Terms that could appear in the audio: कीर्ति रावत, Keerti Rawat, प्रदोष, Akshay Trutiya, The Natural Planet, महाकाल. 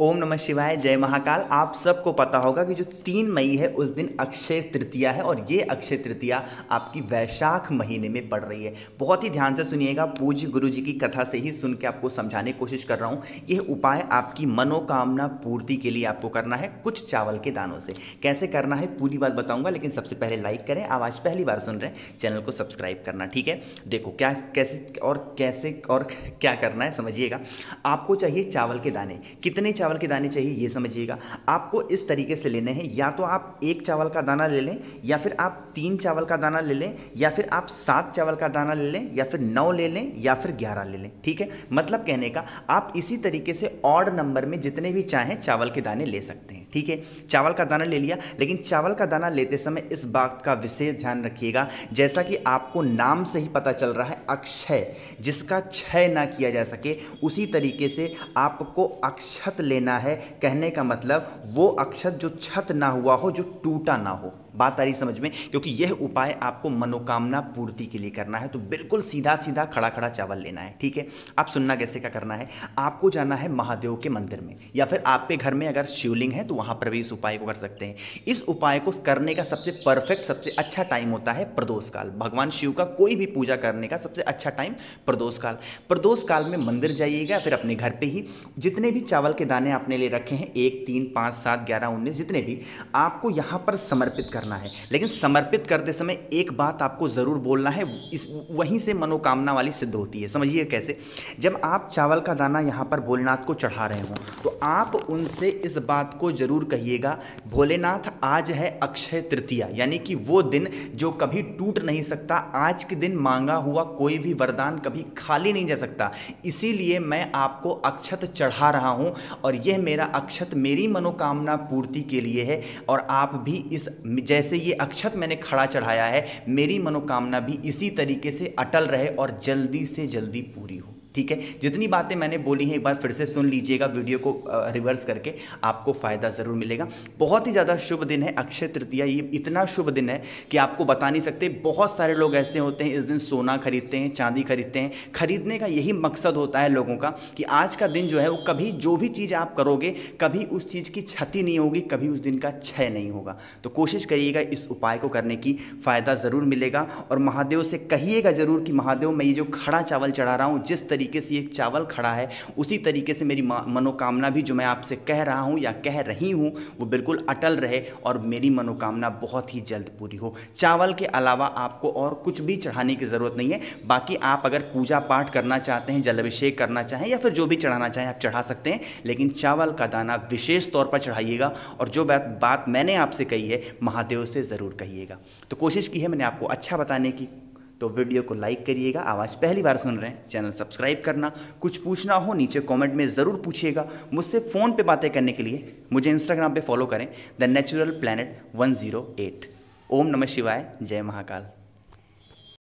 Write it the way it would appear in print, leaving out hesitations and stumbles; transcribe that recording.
ओम नमः शिवाय, जय महाकाल। आप सबको पता होगा कि जो 3 मई है उस दिन अक्षय तृतीया है और ये अक्षय तृतीया आपकी वैशाख महीने में पड़ रही है। बहुत ही ध्यान से सुनिएगा, पूज्य गुरु जी की कथा से ही सुन के आपको समझाने की कोशिश कर रहा हूँ। यह उपाय आपकी मनोकामना पूर्ति के लिए आपको करना है कुछ चावल के दानों से। कैसे करना है पूरी बात बताऊँगा, लेकिन सबसे पहले लाइक करें। आवाज़ पहली बार सुन रहे हैं, चैनल को सब्सक्राइब करना, ठीक है। देखो कैसे और क्या करना है समझिएगा। आपको चाहिए चावल के दाने। कितने चावल के दाने चाहिए ये समझिएगा। आपको इस तरीके से लेने हैं, या तो आप 1 चावल का दाना ले लें, या फिर आप 3 चावल का दाना ले लें, या फिर आप 7 चावल का दाना ले लें, या फिर 9 ले लें, या फिर 11 ले लें, ठीक है। मतलब कहने का आप इसी तरीके से ऑड नंबर में जितने भी चाहें चावल के दाने ले सकते हैं, ठीक है। चावल का दाना ले लिया, लेकिन चावल का दाना लेते समय इस बात का विशेष ध्यान रखिएगा, जैसा कि आपको नाम से ही पता चल रहा है अक्षय, जिसका क्षय ना किया जा सके, उसी तरीके से आपको अक्षत लेना है। कहने का मतलब वो अक्षत जो क्षत ना हुआ हो, जो टूटा ना हो। बात आ रही समझ में? क्योंकि यह उपाय आपको मनोकामना पूर्ति के लिए करना है, तो बिल्कुल सीधा सीधा खड़ा खड़ा चावल लेना है, ठीक है। आप सुनना कैसे का करना है। आपको जाना है महादेव के मंदिर में, या फिर आपके घर में अगर शिवलिंग है तो वहाँ पर भी इस उपाय को कर सकते हैं। इस उपाय को करने का सबसे परफेक्ट, सबसे अच्छा टाइम होता है प्रदोष काल। भगवान शिव का कोई भी पूजा करने का सबसे अच्छा टाइम प्रदोष काल। प्रदोष काल में मंदिर जाइएगा, फिर अपने घर पर ही जितने भी चावल के दाने आपने ले रखे हैं, 1, 3, 5, 7, 11, 19 जितने भी, आपको यहाँ पर समर्पित करना है। लेकिन समर्पित करते समय एक बात आपको जरूर बोलना है, वहीं से मनोकामना वाली सिद्ध होती है। समझिए कैसे। जब आप चावल का दाना यहाँ पर भोलेनाथ को चढ़ा रहे हों, तो आप उनसे इस बात को जरूर कहिएगा, भोलेनाथ आज है अक्षय तृतीया, यानी कि वो दिन जो कभी टूट नहीं सकता। आज के दिन मांगा हुआ कोई भी वरदान कभी खाली नहीं जा सकता, इसीलिए मैं आपको अक्षत चढ़ा रहा हूं और यह मेरा अक्षत मेरी मनोकामना पूर्ति के लिए है। और आप भी इस, जैसे ये अक्षत मैंने खड़ा चढ़ाया है, मेरी मनोकामना भी इसी तरीके से अटल रहे और जल्दी से जल्दी पूरी हो, ठीक है। जितनी बातें मैंने बोली हैं एक बार फिर से सुन लीजिएगा, वीडियो को रिवर्स करके, आपको फ़ायदा ज़रूर मिलेगा। बहुत ही ज़्यादा शुभ दिन है अक्षय तृतीया। ये इतना शुभ दिन है कि आपको बता नहीं सकते। बहुत सारे लोग ऐसे होते हैं इस दिन सोना खरीदते हैं, चांदी खरीदते हैं। खरीदने का यही मकसद होता है लोगों का कि आज का दिन जो है वो कभी, जो भी चीज़ आप करोगे, कभी उस चीज़ की क्षति नहीं होगी, कभी उस दिन का क्षय नहीं होगा। तो कोशिश करिएगा इस उपाय को करने की, फ़ायदा ज़रूर मिलेगा। और महादेव से कहिएगा ज़रूर कि महादेव, मैं ये जो खड़ा चावल चढ़ा रहा हूँ, जिस तरीके से एक चावल खड़ा है, उसी तरीके से मेरी मनोकामना भी, जो मैं आपसे कह रहा हूं या कह रही हूं, वो बिल्कुल अटल रहे और मेरी मनोकामना बहुत ही जल्द पूरी हो। चावल के अलावा आपको और कुछ भी चढ़ाने की ज़रूरत नहीं है। बाकी आप अगर पूजा पाठ करना चाहते हैं, जलाभिषेक करना चाहें, या फिर जो भी चढ़ाना चाहें आप चढ़ा सकते हैं, लेकिन चावल का दाना विशेष तौर पर चढ़ाइएगा। और जो बात मैंने आपसे कही है, महादेव से ज़रूर कहिएगा। तो कोशिश की है मैंने आपको अच्छा बताने की, तो वीडियो को लाइक करिएगा। आवाज़ पहली बार सुन रहे हैं, चैनल सब्सक्राइब करना। कुछ पूछना हो नीचे कमेंट में ज़रूर पूछिएगा। मुझसे फ़ोन पे बातें करने के लिए मुझे इंस्टाग्राम पे फॉलो करें, द नेचुरल प्लैनेट 108। ओम नमः शिवाय, जय महाकाल।